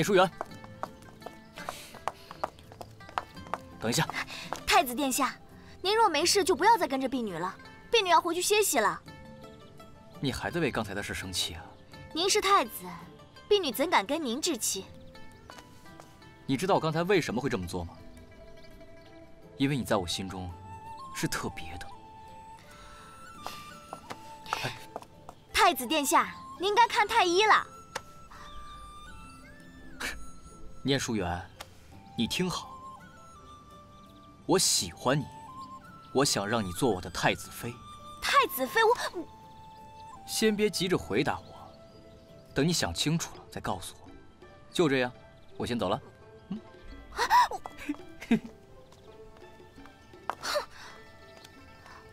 念书员，等一下。太子殿下，您若没事，就不要再跟着婢女了。婢女要回去歇息了。你还在为刚才的事生气啊？您是太子，婢女怎敢跟您置气？你知道我刚才为什么会这么做吗？因为你在我心中是特别的。哎、太子殿下，您该看太医了。 念书员，你听好。我喜欢你，我想让你做我的太子妃。太子妃，我……先别急着回答我，等你想清楚了再告诉我。就这样，我先走了。嗯。哼，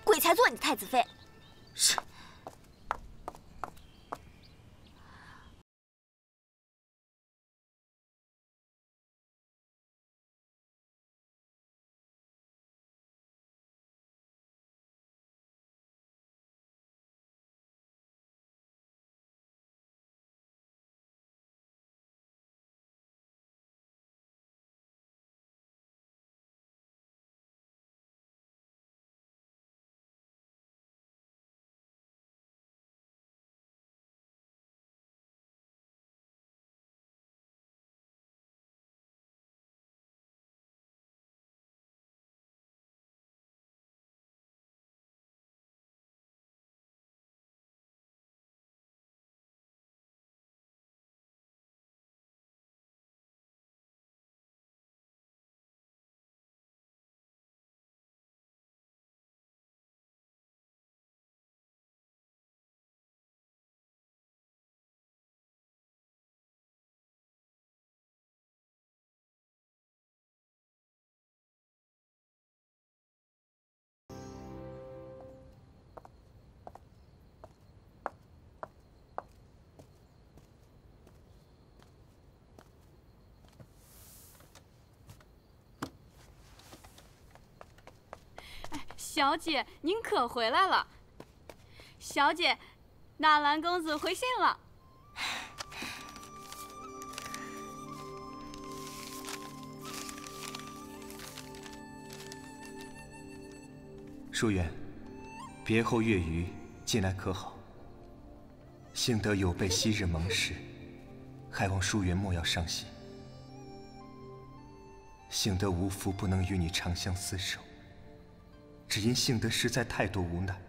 鬼才做你太子妃！是。 小姐，您可回来了。小姐，纳兰公子回信了。淑媛，别后月余近来可好？幸得有备昔日盟誓，还望淑媛莫要伤心。幸得无福不能与你长相厮守。 只因幸得实在太多无奈，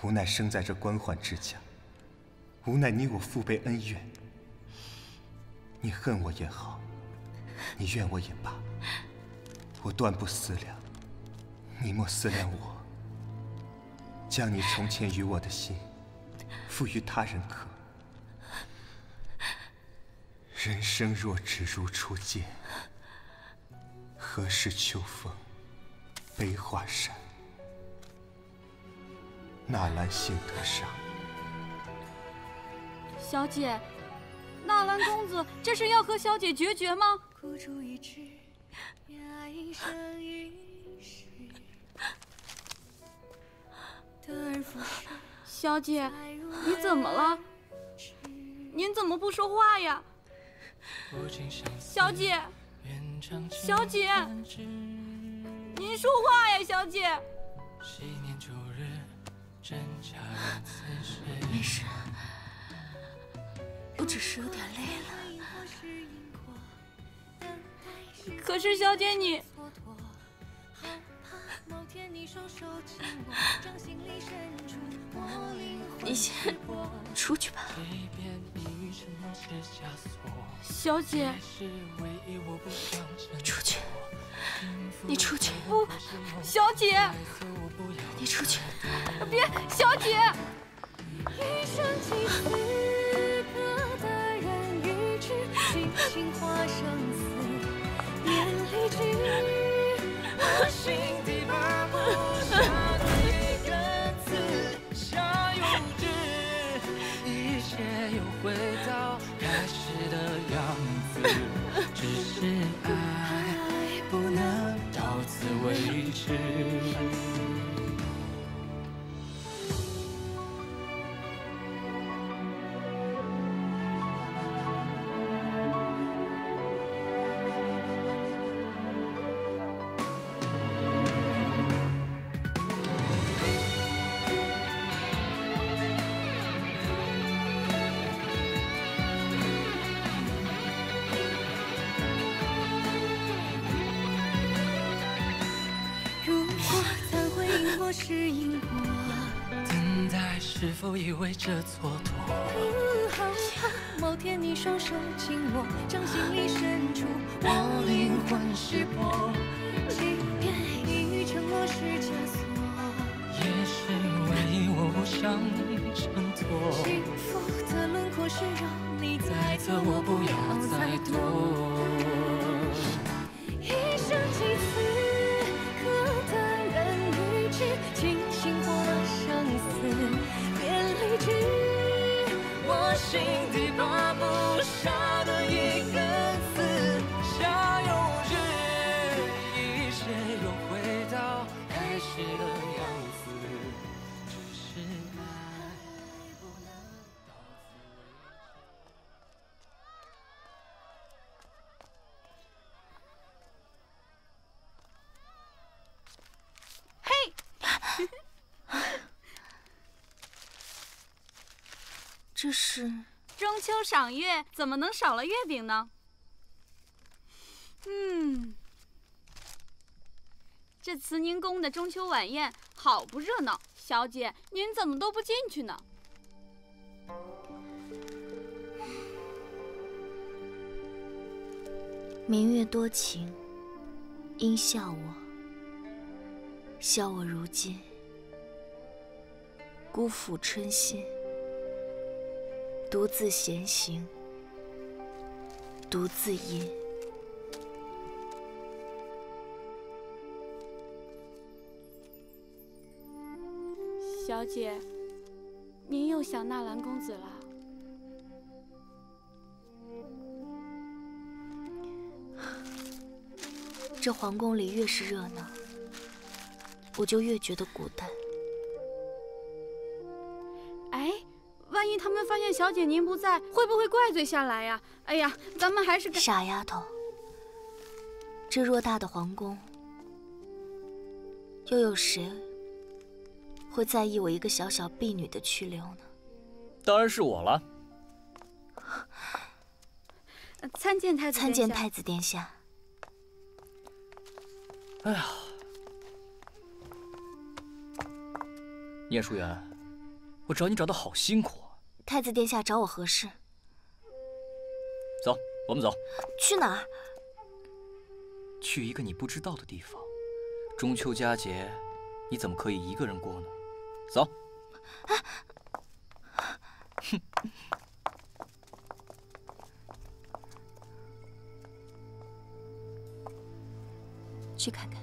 无奈生在这官宦之家，无奈你我父辈恩怨。你恨我也好，你怨我也罢，我断不思量，你莫思量我。将你从前与我的心，付于他人可。人生若只如初见，何事秋风？ 悲画扇，纳兰性德上。小姐，纳兰公子这是要和小姐决绝吗？小姐，你怎么了？您怎么不说话呀？小姐，小姐。 您说话呀，小姐。没事，我只是有点累了。可是，小姐你……你先出去吧。小姐，出去。 你出去！不，小姐，你出去！别，小姐。是因果。等待是否意味着蹉跎？好啊，某天你双手紧握，掌心里深处我灵魂是波。即便你承诺是枷锁，也是为我无伤挣脱。幸福的轮廓是肉，你猜测我不要再多。 一生几次可淡然于之，清醒过生死，别离去。我心底把不杀的一个字，夏有日，一切又回到开始的样子，只是爱不能到此为止。 这是中秋赏月，怎么能少了月饼呢？这慈宁宫的中秋晚宴好不热闹，小姐您怎么都不进去呢？明月多情，应笑我，笑我如今辜负春心。 独自闲行，独自吟。小姐，您又想纳兰公子了？这皇宫里越是热闹，我就越觉得孤单。 万一他们发现小姐您不在，会不会怪罪下来呀？哎呀，咱们还是傻丫头。这偌大的皇宫，又有谁会在意我一个小小婢女的去留呢？当然是我了。参见太子。参见太子殿下。哎呀，念书媛。 我找你找的好辛苦啊！太子殿下找我何事？走，我们走。去哪儿？去一个你不知道的地方。中秋佳节，你怎么可以一个人过呢？走。哼。去看看。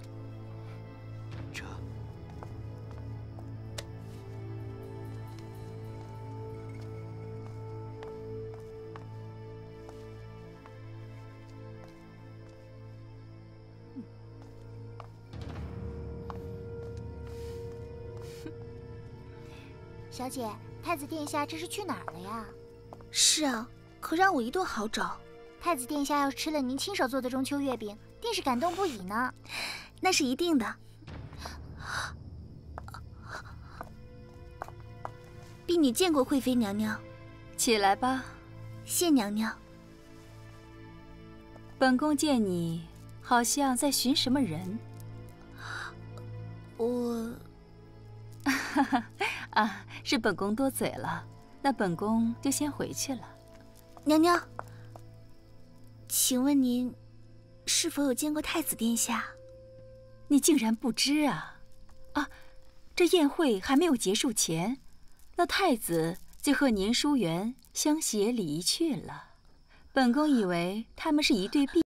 小姐，太子殿下这是去哪儿了呀？是啊，可让我一顿好找。太子殿下要吃了您亲手做的中秋月饼，定是感动不已呢。那是一定的。婢女见过贵妃娘娘。起来吧，谢娘娘。本宫见你好像在寻什么人。我。 啊，是本宫多嘴了，那本宫就先回去了。娘娘，请问您是否有见过太子殿下？你竟然不知啊！啊，这宴会还没有结束前，那太子就和年淑媛相携离去了。本宫以为他们是一对璧。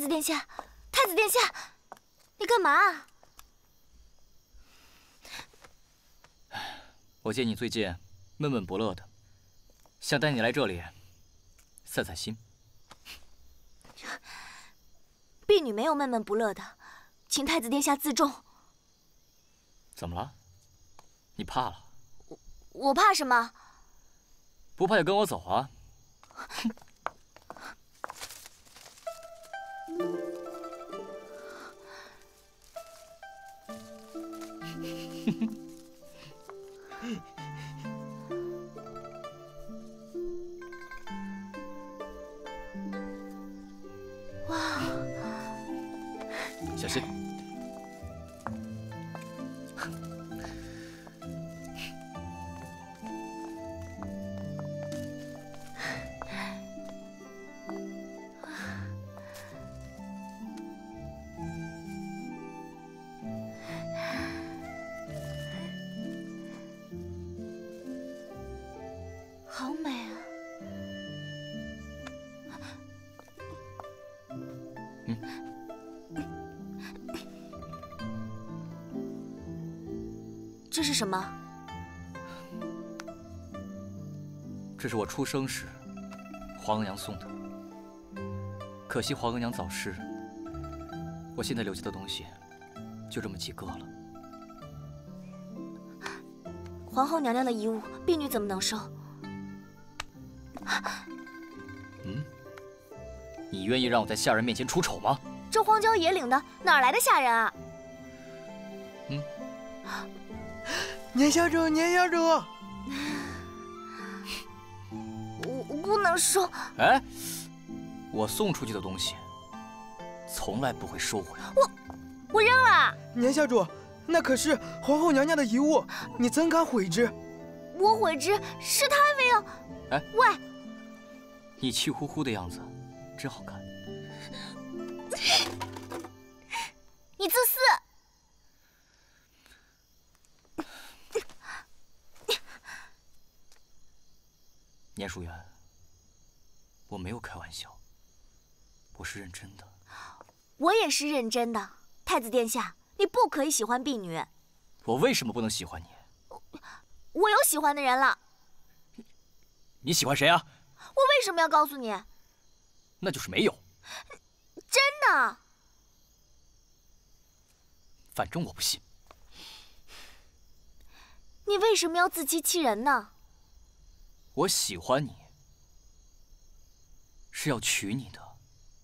太子殿下，太子殿下，你干嘛啊？我见你最近闷闷不乐的，想带你来这里散散心。婢女没有闷闷不乐的，请太子殿下自重。怎么了？你怕了？我怕什么？不怕就跟我走啊！哇！小心！好美啊！这是什么？这是我出生时皇额娘送的，可惜皇额娘早逝，我现在留下的东西就这么几个了。皇后娘娘的遗物，婢女怎么能收？ 嗯，你愿意让我在下人面前出丑吗？这荒郊野岭的，哪来的下人啊？嗯，年小主，年小主，我不能收。哎，我送出去的东西，从来不会收回来。我扔了。年小主，那可是皇后娘娘的遗物，你怎敢毁之？我毁之是太妃啊！哎，喂！ 你气呼呼的样子，真好看。你自私。年淑媛，我没有开玩笑，我是认真的。我也是认真的，太子殿下，你不可以喜欢婢女。我为什么不能喜欢你？我有喜欢的人了。你喜欢谁啊？ 我为什么要告诉你？那就是没有。真的？反正我不信。你为什么要自欺欺人呢？我喜欢你，是要娶你的，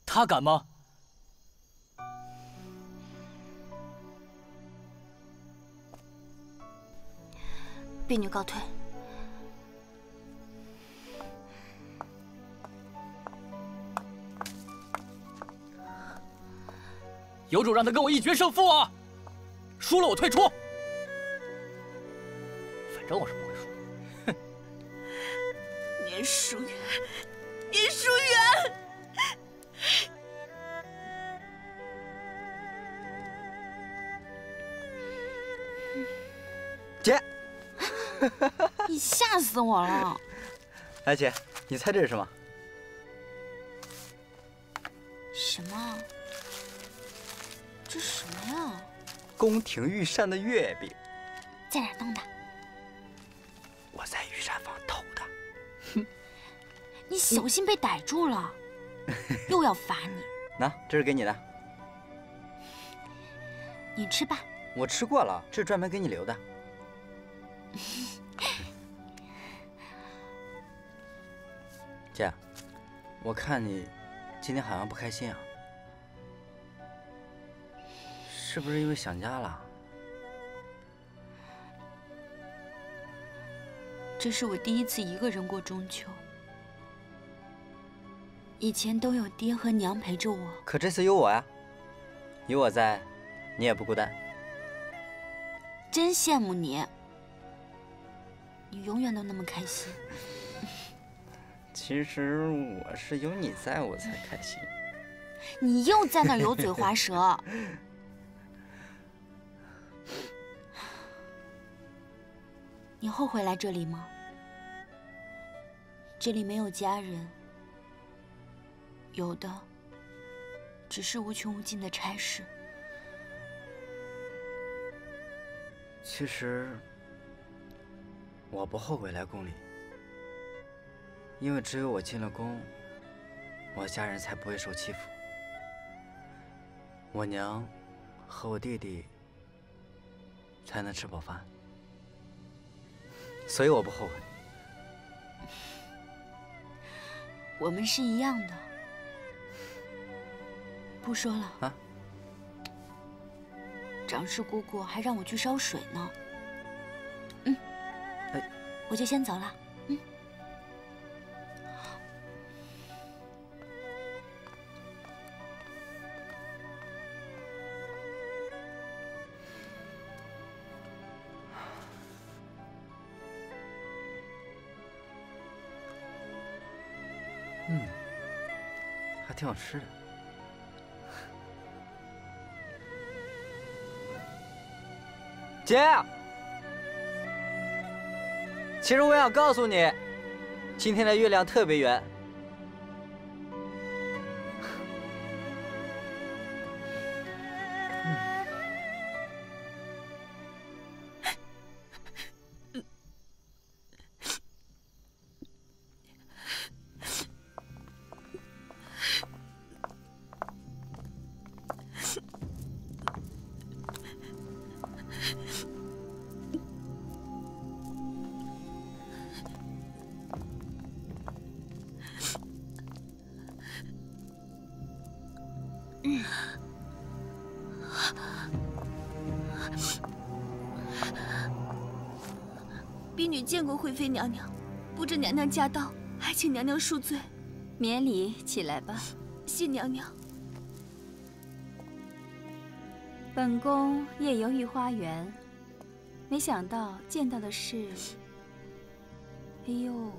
他敢吗？婢女告退。 有种让他跟我一决胜负啊！输了我退出，反正我是不会输。哼！年淑媛，年淑媛，姐，你吓死我了！哎，姐，你猜这是什么？什么？ 这什么呀？宫廷御膳的月饼，在哪弄的？我在御膳房偷的。哼，你小心被逮住了，又要罚你。那这是给你的，你吃吧。我吃过了，这是专门给你留的。姐，我看你今天好像不开心啊。 是不是因为想家了？这是我第一次一个人过中秋，以前都有爹和娘陪着我。可这次有我呀，有我在，你也不孤单。真羡慕你，你永远都那么开心。其实我是有你在我才开心。你又在那油嘴滑舌。你后悔来这里吗？这里没有家人，有的只是无穷无尽的差事。其实，我不后悔来宫里，因为只有我进了宫，我家人才不会受欺负。我娘和我弟弟才能吃饱饭，所以我不后悔。 我们是一样的，不说了。啊！长氏姑姑还让我去烧水呢。嗯，哎，我就先走了。嗯。挺好吃的。姐，其实我想告诉你，今天的月亮特别圆。婢女见过惠妃娘娘，不知娘娘驾到，还请娘娘恕罪。免礼，起来吧。谢娘娘。本宫夜游御花园，没想到见到的是……哎呦，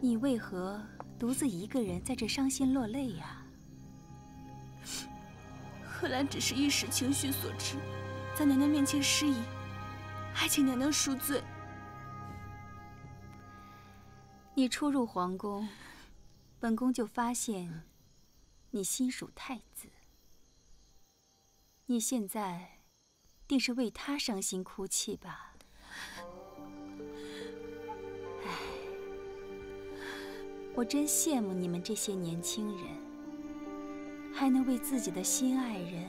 你为何独自一个人在这伤心落泪呀？ 贺兰只是一时情绪所致，在娘娘面前失仪，还请娘娘恕罪。你初入皇宫，本宫就发现你心属太子，你现在定是为他伤心哭泣吧？唉，我真羡慕你们这些年轻人。 还能为自己的心爱人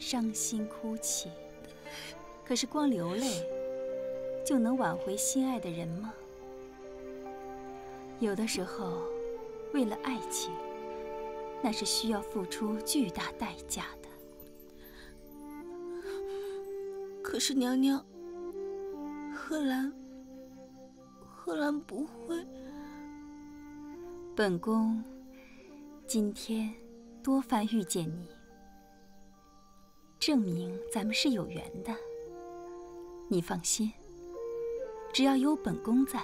伤心哭泣，可是光流泪就能挽回心爱的人吗？有的时候，为了爱情，那是需要付出巨大代价的。可是娘娘，贺兰不会。本宫今天。 多番遇见你，证明咱们是有缘的。你放心，只要有本宫在，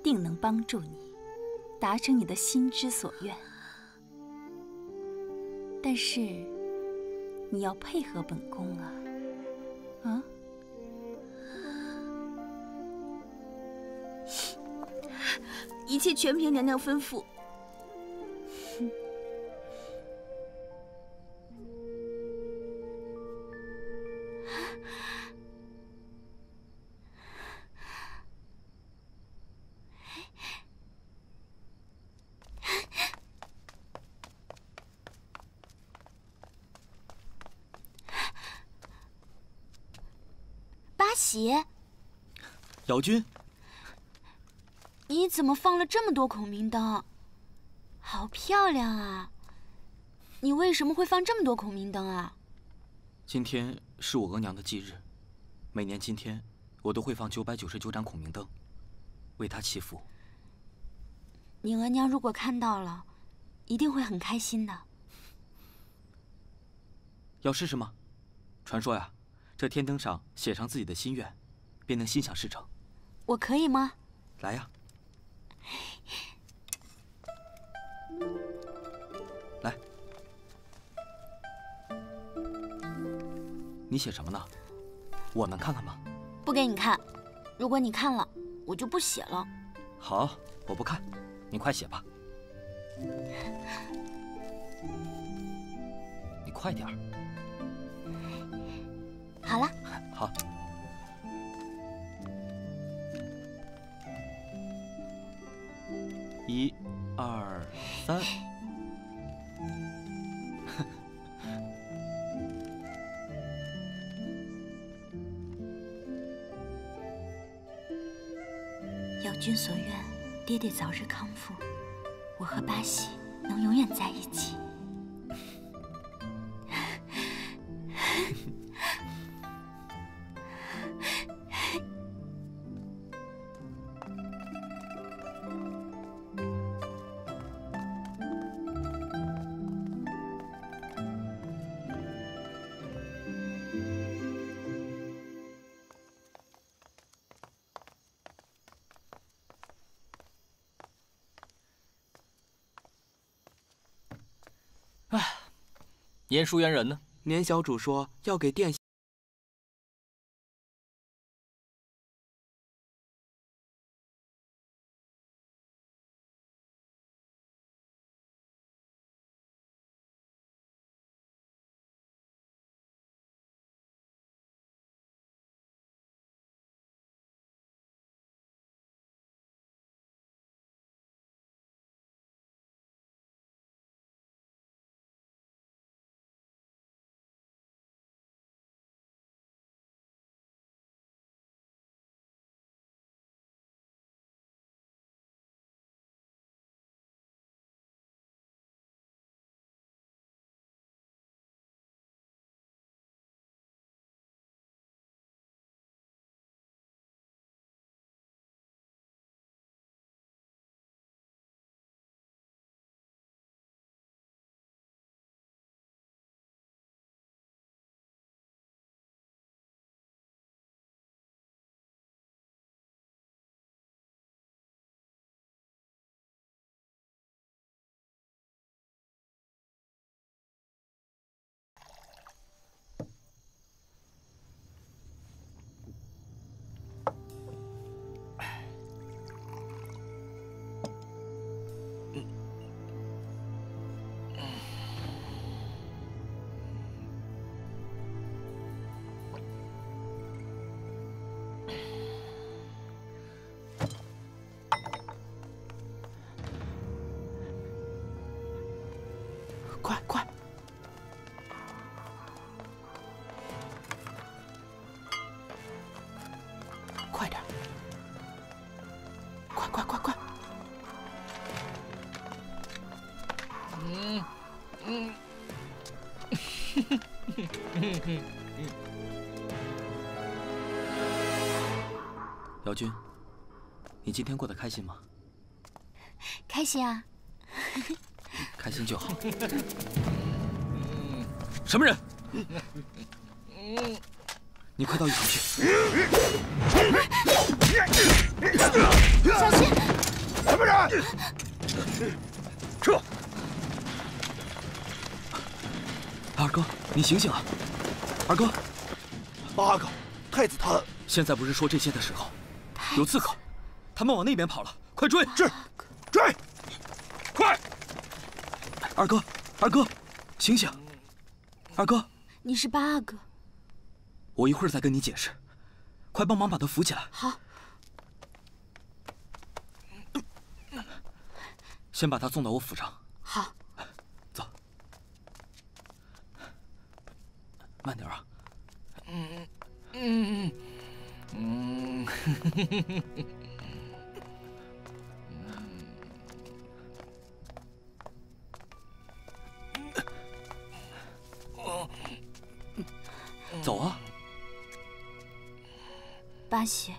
定能帮助你达成你的心之所愿。但是你要配合本宫啊！啊！一切全凭娘娘吩咐。 姐，姚军，你怎么放了这么多孔明灯？好漂亮啊！你为什么会放这么多孔明灯啊？今天是我额娘的忌日，每年今天我都会放999盏孔明灯，为她祈福。你额娘如果看到了，一定会很开心的。要试试吗？传说呀。 这天灯上写上自己的心愿，便能心想事成。我可以吗？来呀，来，你写什么呢？我能看看吗？不给你看，如果你看了，我就不写了。好，我不看，你快写吧。你快点儿。好了。好。1、2、3。有君所愿，爹爹早日康复，我和巴西能永远在一起。 年书媛人呢？年小主说要给殿下。快！快点！快！姚军，你今天过得开心吗？开心啊！开心就好。什么人？你快到一旁去！小心！什么人？撤！二哥，你醒醒啊！二哥，八哥，太子他……现在不是说这些的时候。有刺客，他们往那边跑了，快追！是，追！快！ 二哥，醒醒！二哥，你是八阿哥。我一会儿再跟你解释，快帮忙把他扶起来。好，先把他送到我府上。好，走，慢点啊。走啊，八喜，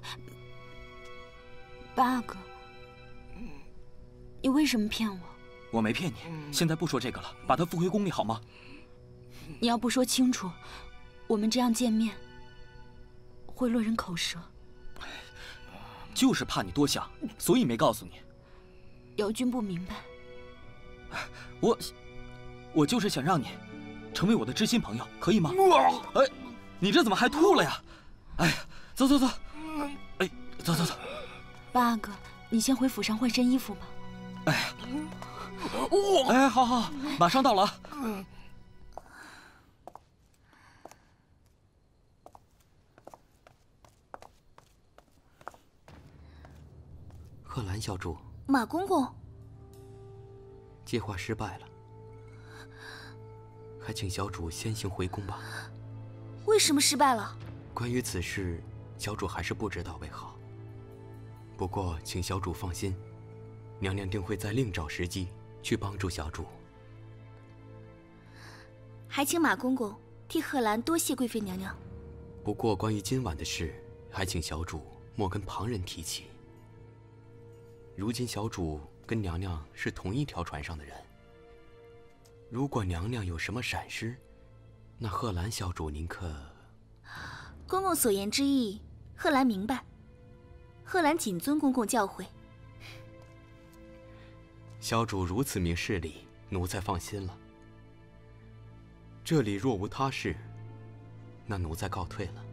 八阿哥，你为什么骗我？我没骗你，现在不说这个了，把他扶回宫里好吗？你要不说清楚，我们这样见面会落人口舌。就是怕你多想，所以没告诉你。姚军不明白，我就是想让你。 成为我的知心朋友，可以吗？哎，你这怎么还吐了呀？哎，走，哎，走。八阿哥，你先回府上换身衣服吧。哎，我……哎，好好，马上到了。贺兰小主，马公公，计划失败了，还请小主先行回宫吧。为什么失败了？关于此事，小主还是不知道为好。不过，请小主放心，娘娘定会再另找时机去帮助小主。还请马公公替贺兰多谢贵妃娘娘。不过，关于今晚的事，还请小主莫跟旁人提起。 如今小主跟娘娘是同一条船上的人。如果娘娘有什么闪失，那贺兰小主您可……公公所言之意，贺兰明白。贺兰谨遵公公教诲。小主如此明事理，奴才放心了。这里若无他事，那奴才告退了。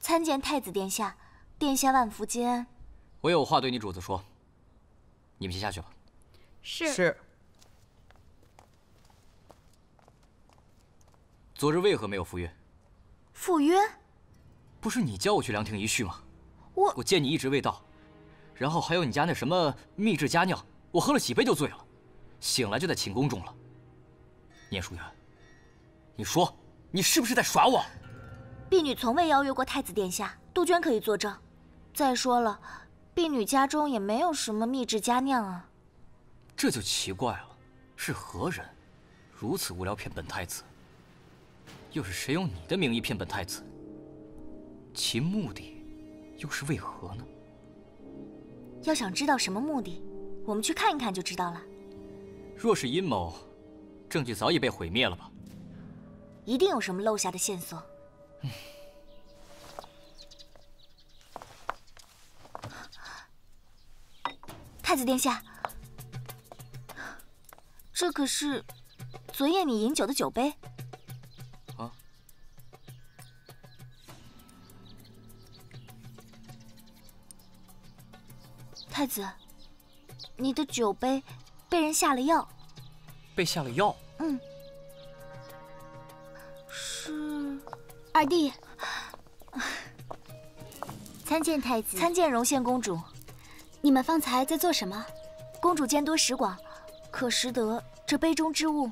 参见太子殿下，殿下万福金安。我有话对你主子说，你们先下去吧。是。昨日为何没有赴约？赴约？不是你叫我去凉亭一叙吗？我见你一直未到，然后还有你家那什么秘制佳酿，我喝了几杯就醉了，醒来就在寝宫中了。念书媛，你说你是不是在耍我？ 婢女从未邀约过太子殿下，杜鹃可以作证。再说了，婢女家中也没有什么秘制佳酿啊。这就奇怪了，是何人如此无聊骗本太子？又是谁用你的名义骗本太子？其目的又是为何呢？要想知道什么目的，我们去看一看就知道了。若是阴谋，证据早已被毁灭了吧？一定有什么漏下的线索。 太子殿下，这可是昨夜你饮酒的酒杯。啊！太子，你的酒杯被人下了药。被下了药？嗯。是。 二弟，参见太子，参见荣县公主。你们方才在做什么？公主见多识广，可识得这杯中之物。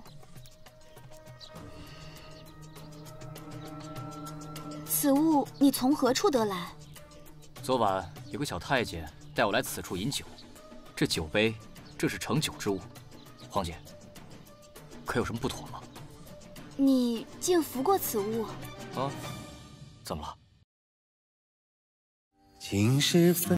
此物你从何处得来？昨晚有个小太监带我来此处饮酒，这酒杯正是盛酒之物。皇姐，可有什么不妥吗？你竟服过此物？ 啊，怎么了？